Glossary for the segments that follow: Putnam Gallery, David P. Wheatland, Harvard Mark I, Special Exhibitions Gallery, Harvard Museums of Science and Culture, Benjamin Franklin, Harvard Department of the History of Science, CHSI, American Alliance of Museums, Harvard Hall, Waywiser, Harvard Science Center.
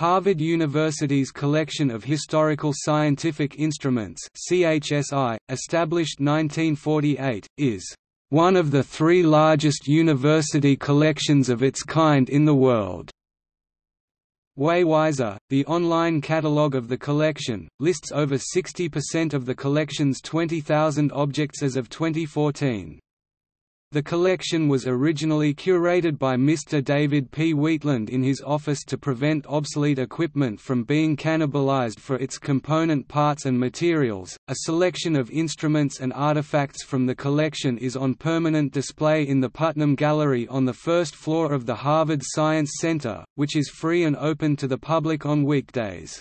Harvard University's Collection of Historical Scientific Instruments (CHSI), established 1948, is one of the three largest university collections of its kind in the world. Waywiser, the online catalog of the collection, lists over 60% of the collection's 20,000 objects as of 2014. The collection was originally curated by Mr. David P. Wheatland in his office to prevent obsolete equipment from being cannibalized for its component parts and materials. A selection of instruments and artifacts from the collection is on permanent display in the Putnam Gallery on the first floor of the Harvard Science Center, which is free and open to the public on weekdays.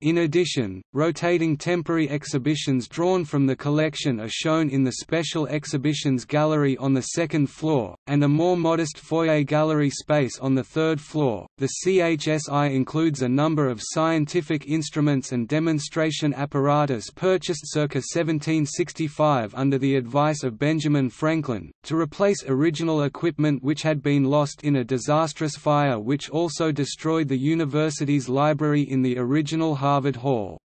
In addition, rotating temporary exhibitions drawn from the collection are shown in the Special Exhibitions Gallery on the second floor, and a more modest foyer gallery space on the third floor. The CHSI includes a number of scientific instruments and demonstration apparatus purchased circa 1765 under the advice of Benjamin Franklin, to replace original equipment which had been lost in a disastrous fire which also destroyed the university's library in the original Harvard Hall.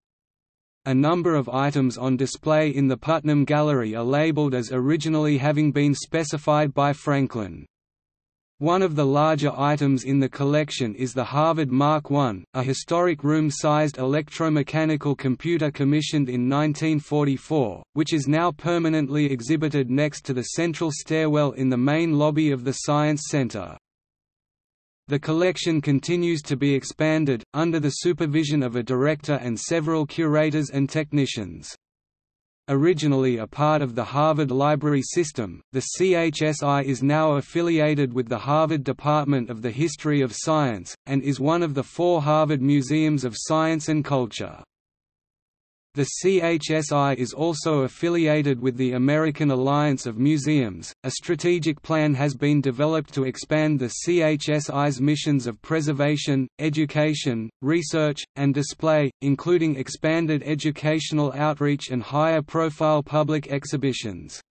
A number of items on display in the Putnam Gallery are labeled as originally having been specified by Franklin. One of the larger items in the collection is the Harvard Mark I, a historic room-sized electromechanical computer commissioned in 1944, which is now permanently exhibited next to the central stairwell in the main lobby of the Science Center. The collection continues to be expanded, under the supervision of a director and several curators and technicians. Originally a part of the Harvard Library System, the CHSI is now affiliated with the Harvard Department of the History of Science, and is one of the four Harvard Museums of Science and Culture. The CHSI is also affiliated with the American Alliance of Museums. A strategic plan has been developed to expand the CHSI's missions of preservation, education, research, and display, including expanded educational outreach and higher-profile public exhibitions.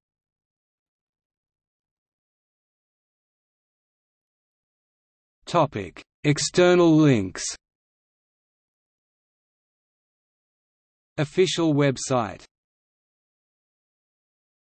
Topic: External links. Official website.